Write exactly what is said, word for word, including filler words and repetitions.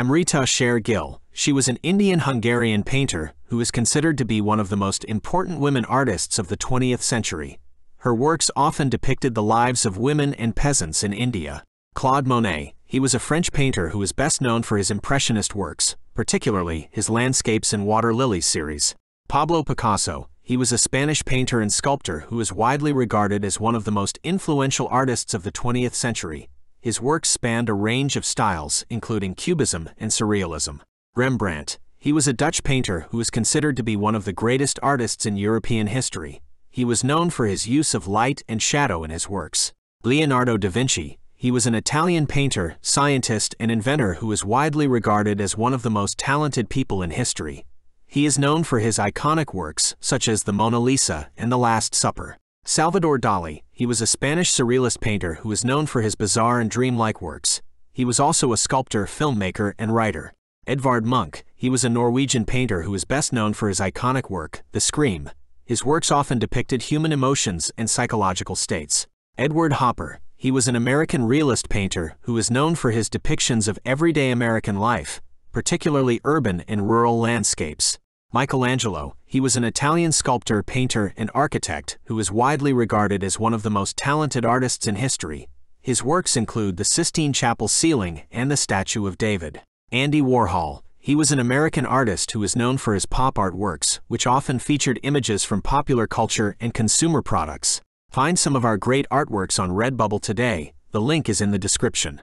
Amrita Sher-Gil. She was an Indian-Hungarian painter who is considered to be one of the most important women artists of the twentieth century. Her works often depicted the lives of women and peasants in India. Claude Monet. He was a French painter who is best known for his Impressionist works, particularly his Landscapes and Water Lilies series. Pablo Picasso. He was a Spanish painter and sculptor who is widely regarded as one of the most influential artists of the twentieth century. His works spanned a range of styles, including Cubism and Surrealism. Rembrandt. He was a Dutch painter who is considered to be one of the greatest artists in European history. He was known for his use of light and shadow in his works. Leonardo da Vinci. He was an Italian painter, scientist, and inventor who is widely regarded as one of the most talented people in history. He is known for his iconic works, such as the Mona Lisa and the Last Supper. Salvador Dali. He was a Spanish surrealist painter who is known for his bizarre and dreamlike works. He was also a sculptor, filmmaker, and writer. Edvard Munch. He was a Norwegian painter who is best known for his iconic work, The Scream. His works often depicted human emotions and psychological states. Edward Hopper. He was an American realist painter who is known for his depictions of everyday American life, particularly urban and rural landscapes. Michelangelo. He was an Italian sculptor, painter, and architect who is widely regarded as one of the most talented artists in history. His works include the Sistine Chapel ceiling and the Statue of David. Andy Warhol. He was an American artist who is known for his pop art works, which often featured images from popular culture and consumer products. Find some of our great artworks on Redbubble today. The link is in the description.